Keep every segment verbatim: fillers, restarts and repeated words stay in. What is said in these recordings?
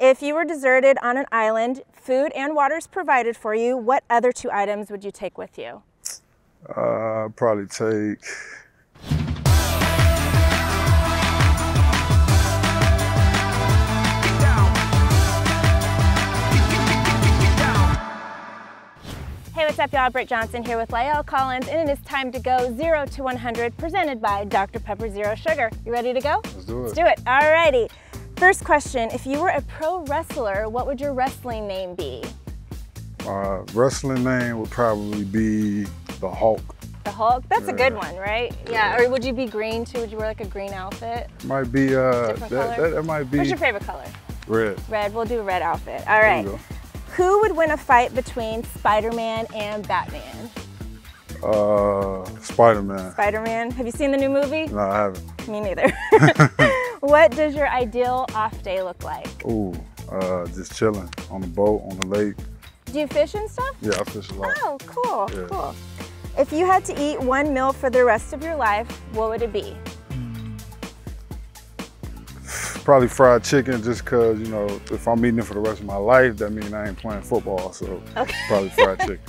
If you were deserted on an island, food and water is provided for you, what other two items would you take with you? Uh, I'd probably take... Hey, what's up, y'all? Britt Johnson here with La'el Collins, and it is time to go zero to one hundred, presented by Doctor Pepper Zero Sugar. You ready to go? Let's do it. Let's do it. All righty. First question, if you were a pro wrestler, what would your wrestling name be? Uh, wrestling name would probably be the Hulk. The Hulk? That's yeah. a good one, right? Yeah. yeah. Or would you be green too? Would you wear like a green outfit? Might be, uh, that, that, that might be. What's your favorite color? Red. Red, we'll do a red outfit. All right. There you go. Who would win a fight between Spider-Man and Batman? Uh, Spider-Man. Spider-Man. Have you seen the new movie? No, I haven't. Me neither. What does your ideal off day look like? Ooh, uh, just chilling on the boat, on the lake. Do you fish and stuff? Yeah, I fish a lot. Oh, cool, yeah. cool. If you had to eat one meal for the rest of your life, what would it be? Probably fried chicken, just because, you know, if I'm eating it for the rest of my life, that means I ain't playing football, so okay. probably fried chicken.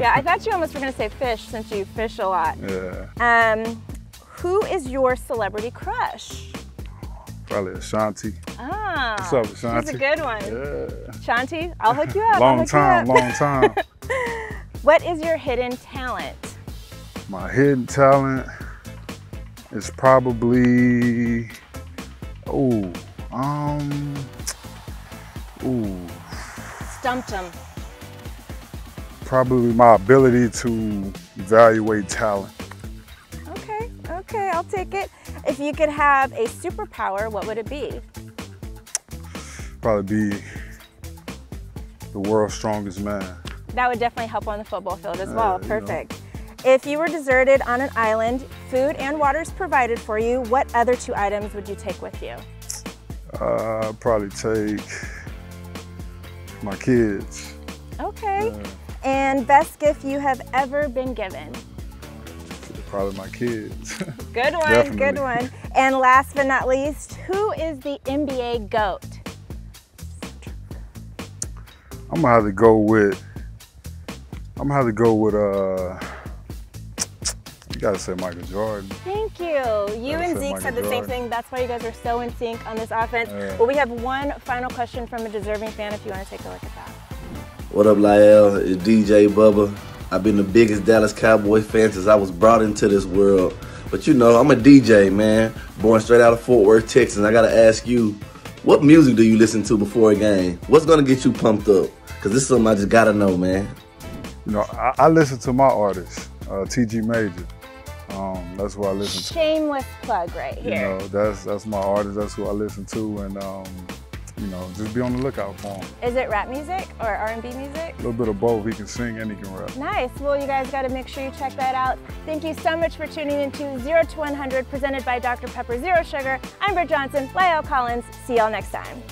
Yeah, I thought you almost were going to say fish, since you fish a lot. Yeah. Um, who is your celebrity crush? Probably Ashanti. Ah, what's up, Ashanti? She's a good one. Yeah. Ashanti, I'll hook you up. Long time, up. long time. What is your hidden talent? My hidden talent is probably, oh, um, ooh. Stumped him. Probably my ability to evaluate talent. Okay, okay, I'll take it. If you could have a superpower, what would it be? Probably be the world's strongest man. That would definitely help on the football field as well. Uh, Perfect. You know. If you were deserted on an island, food and water is provided for you, what other two items would you take with you? Uh, I'd probably take my kids. Okay. Yeah. And best gift you have ever been given? Probably my kids. Good one, Definitely. good one. And last but not least, who is the N B A GOAT? I'm gonna have to go with, I'm gonna have to go with, uh, you gotta say Michael Jordan. Thank you. You and Zeke Michael said the Jordan. same thing. That's why you guys are so in sync on this offense. Yeah. Well, we have one final question from a deserving fan if you wanna take a look at that. What up, La'el? It's D J Bubba. I've been the biggest Dallas Cowboys fan since I was brought into this world. But you know, I'm a D J, man, born straight out of Fort Worth, Texas. And I gotta ask you, what music do you listen to before a game? What's gonna get you pumped up? Cause this is something I just gotta know, man. You know, I, I listen to my artist, uh, T G Major. Um, that's who I listen to. Shameless plug right here. You know, that's that's my artist. That's who I listen to, and um, you know, just be on the lookout for him. Is it rap music or R and B music? A little bit of both. He can sing and he can rap. Nice. Well, you guys got to make sure you check that out. Thank you so much for tuning in to zero to one hundred, presented by Doctor Pepper Zero Sugar. I'm Britt Johnson, La'el Collins. See y'all next time.